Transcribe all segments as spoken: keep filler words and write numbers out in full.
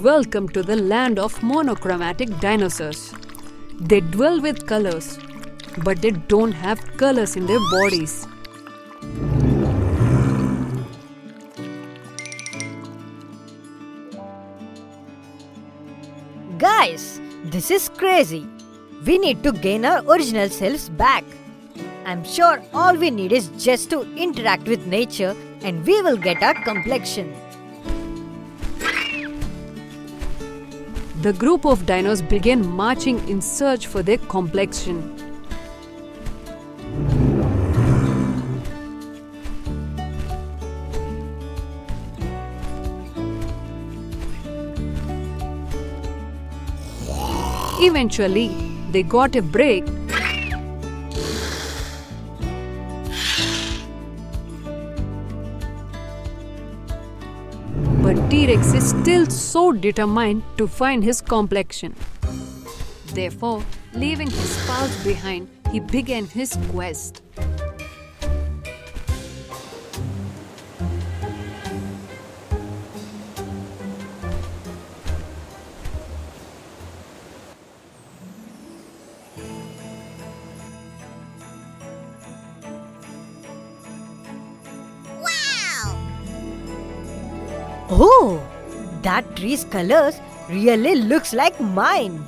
Welcome to the land of monochromatic dinosaurs. They dwell with colors, but they don't have colors in their bodies. Guys, this is crazy. We need to gain our original selves back. I'm sure all we need is just to interact with nature and we will get our complexion. The group of dinos began marching in search for their complexion. Eventually, they got a break . T-Rex is still so determined to find his complexion. Therefore, leaving his spouse behind, he began his quest. Oh, that tree's colors really looks like mine.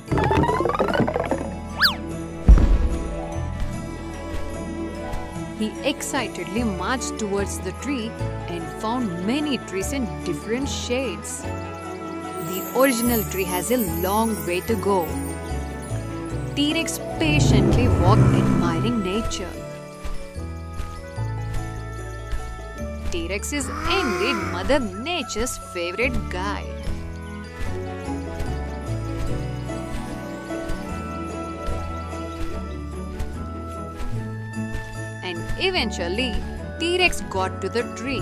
He excitedly marched towards the tree and found many trees in different shades. The original tree has a long way to go. T-Rex patiently walked, admiring nature. T-Rex is indeed Mother Nature's favorite guide. And eventually, T-Rex got to the tree.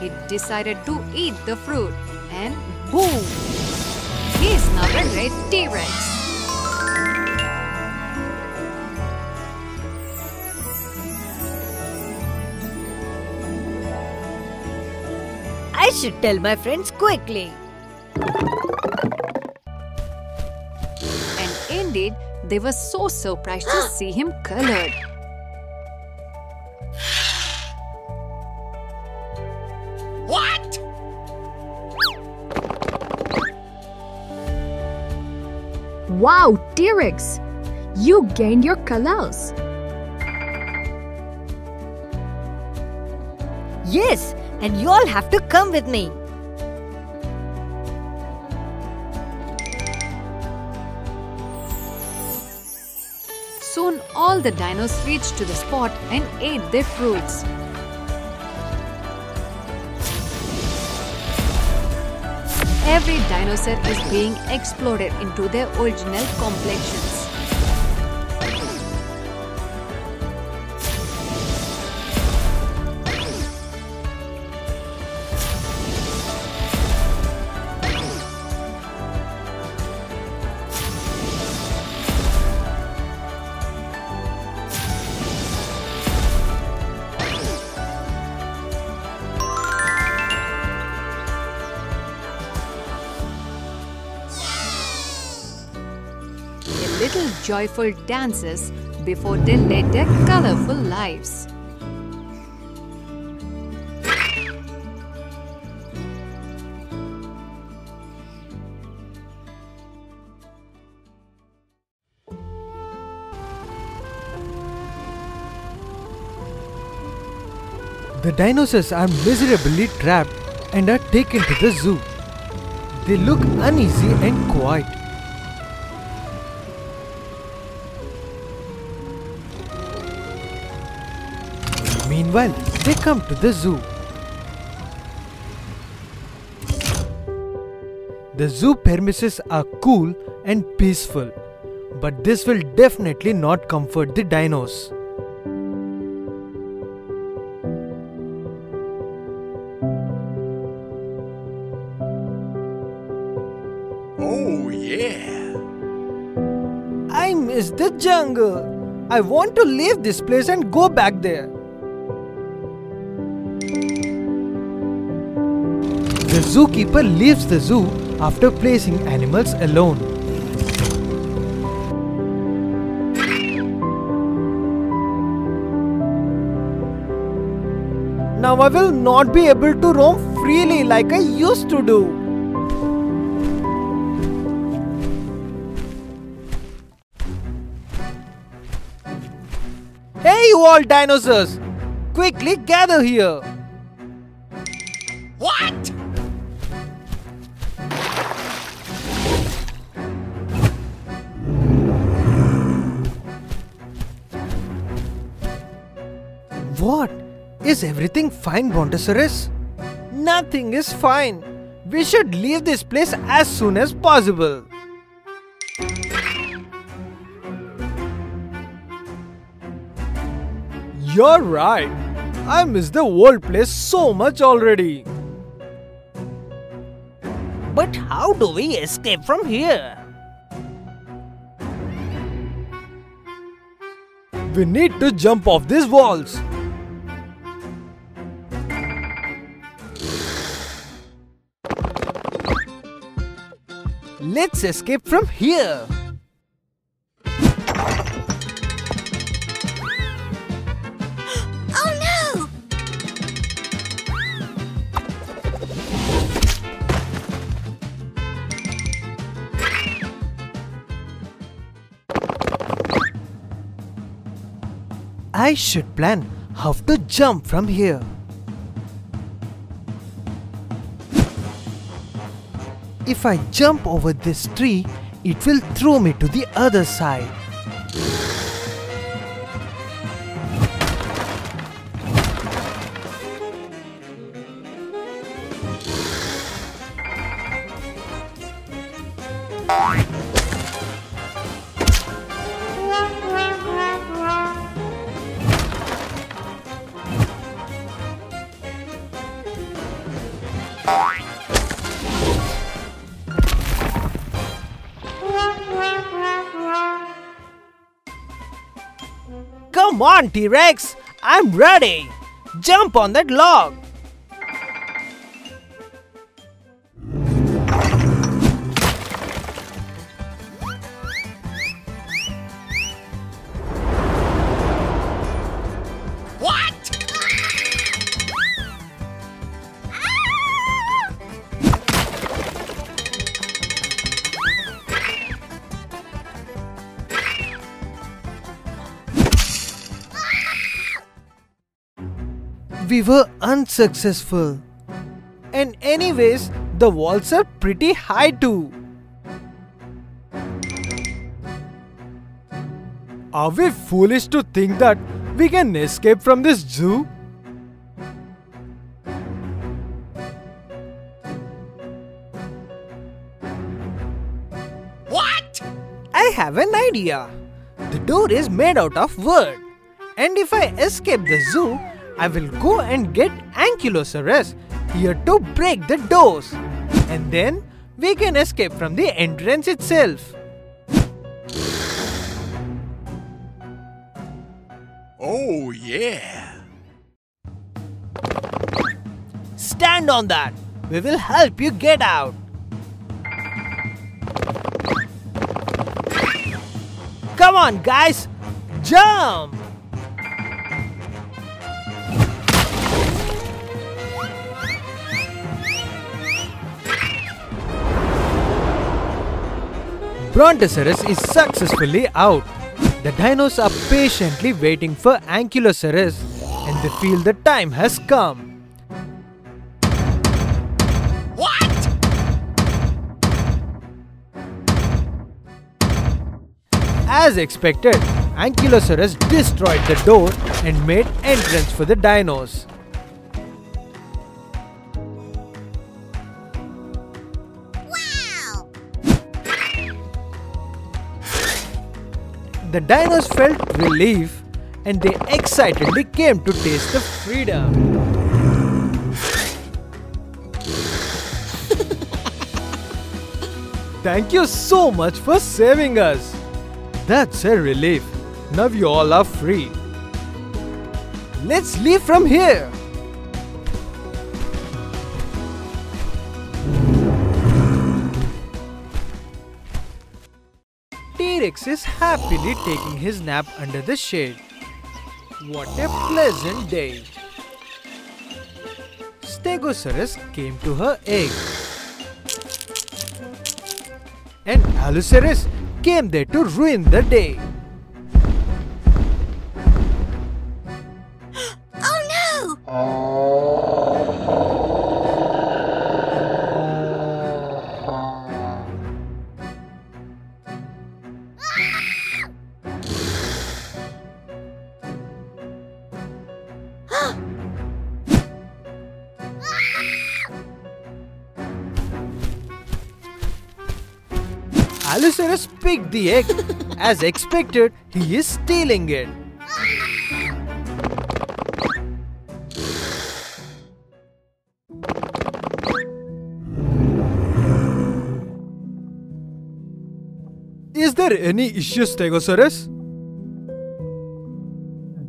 He decided to eat the fruit and boom! He is now a red T-Rex. I should tell my friends quickly. And indeed, they were so surprised to see him colored. What? Wow, T-Rex! You gained your colors. Yes! And you all have to come with me. Soon all the dinos reached to the spot and ate their fruits. Every dinosaur is being exploded into their original complexions. Little joyful dances before they led their colorful lives. The dinosaurs are miserably trapped and are taken to the zoo. They look uneasy and quiet. Meanwhile, they come to the zoo. The zoo premises are cool and peaceful, but this will definitely not comfort the dinos. Oh yeah! I miss the jungle. I want to leave this place and go back there. zookeeper leaves the zoo after placing animals alone. Now I will not be able to roam freely like I used to do. Hey you all dinosaurs! Quickly gather here! What? What? Is everything fine, Brontosaurus? Nothing is fine. We should leave this place as soon as possible. You're right. I miss the old place so much already. But how do we escape from here? We need to jump off these walls. Let's escape from here. I should plan how to jump from here. If I jump over this tree, it will throw me to the other side. Come on, T-Rex! I'm ready! Jump on that log! We were unsuccessful. And anyways, the walls are pretty high too. Are we foolish to think that we can escape from this zoo? What? I have an idea. The door is made out of wood. And if I escape the zoo, I will go and get Ankylosaurus here to break the doors, and then we can escape from the entrance itself. Oh yeah! Stand on that! We will help you get out! Come on guys! Jump! Brontosaurus is successfully out. The dinos are patiently waiting for Ankylosaurus and they feel the time has come. What? As expected, Ankylosaurus destroyed the door and made entrance for the dinos. The dinos felt relief and they excitedly came to taste the freedom. Thank you so much for saving us. That's a relief. Now you all are free. Let's leave from here. T-Rex is happily taking his nap under the shade. What a pleasant day! Stegosaurus came to her egg. And Allosaurus came there to ruin the day. Oh no! Allosaurus picked the egg. As expected, he is stealing it. Is there any issue, Stegosaurus?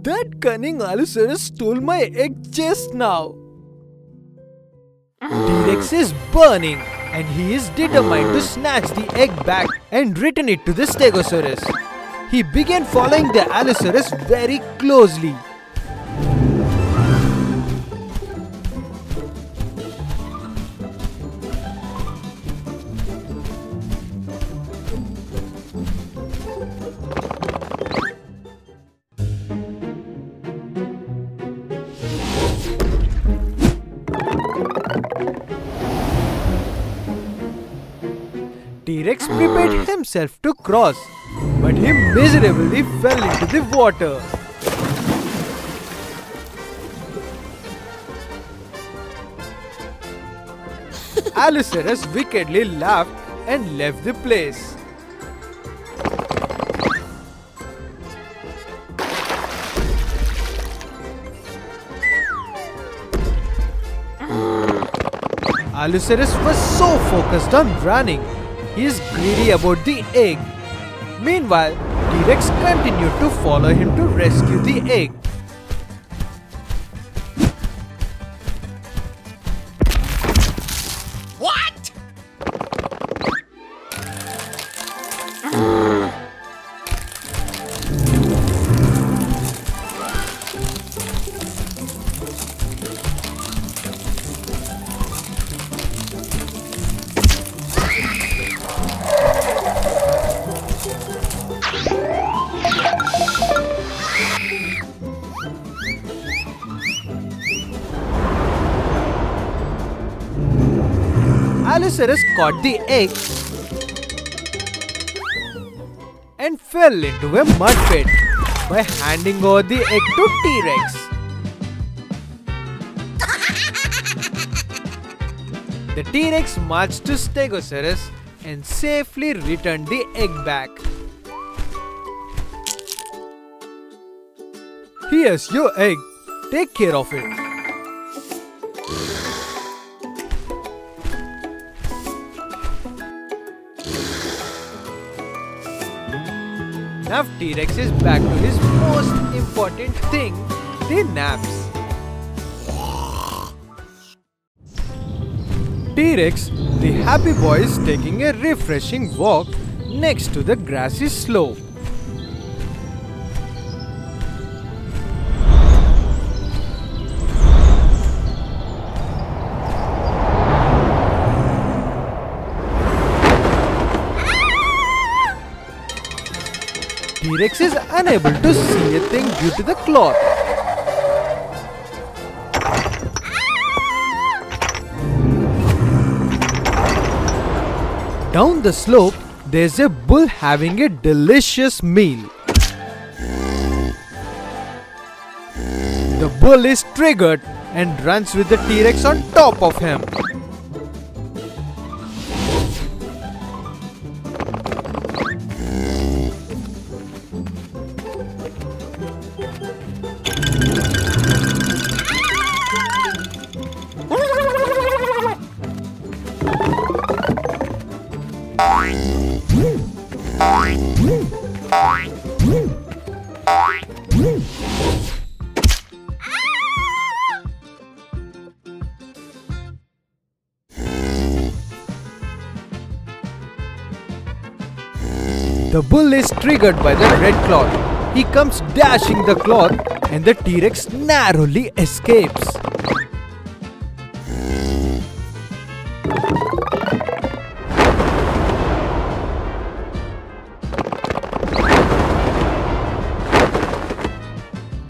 That cunning Allosaurus stole my egg just now. T-Rex is burning. And he is determined to snatch the egg back and return it to the Stegosaurus. He began following the Allosaurus very closely. T-Rex prepared himself to cross, but he miserably fell into the water. Allosaurus wickedly laughed and left the place. Allosaurus was so focused on running. He is greedy about the egg. Meanwhile, T-Rex continued to follow him to rescue the egg. What? Allosaurus caught the egg and fell into a mud pit by handing over the egg to T-Rex. The T-Rex marched to Stegosaurus and safely returned the egg back. Here's your egg. Take care of it. Now T-Rex is back to his most important thing, the naps. T-Rex, the happy boy, is taking a refreshing walk next to the grassy slope. T-Rex is unable to see a thing due to the cloth. Down the slope, there's a bull having a delicious meal. The bull is triggered and runs with the T-Rex on top of him. The bull is triggered by the red claw. He comes dashing the claw and the T-Rex narrowly escapes.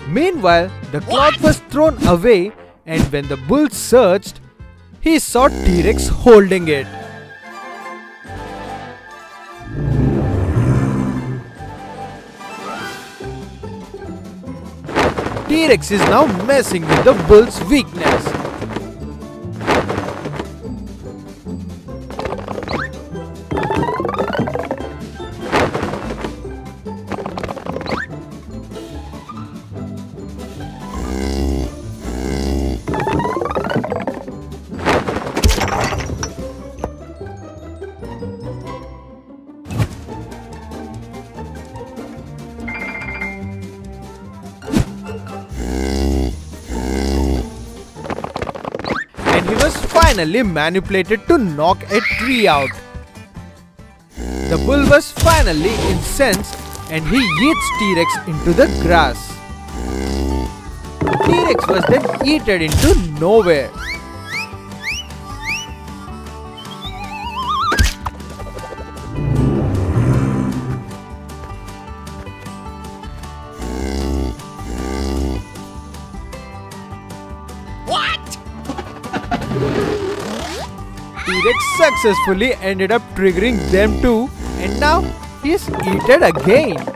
Meanwhile, the cloth was thrown away, and when the bull searched, he saw T-Rex holding it. T-Rex is now messing with the bull's weakness. Finally manipulated to knock a tree out. The bull was finally incensed and he yeets T-Rex into the grass. T-Rex was then yeeted into nowhere. Successfully ended up triggering them too, and now he's eaten again.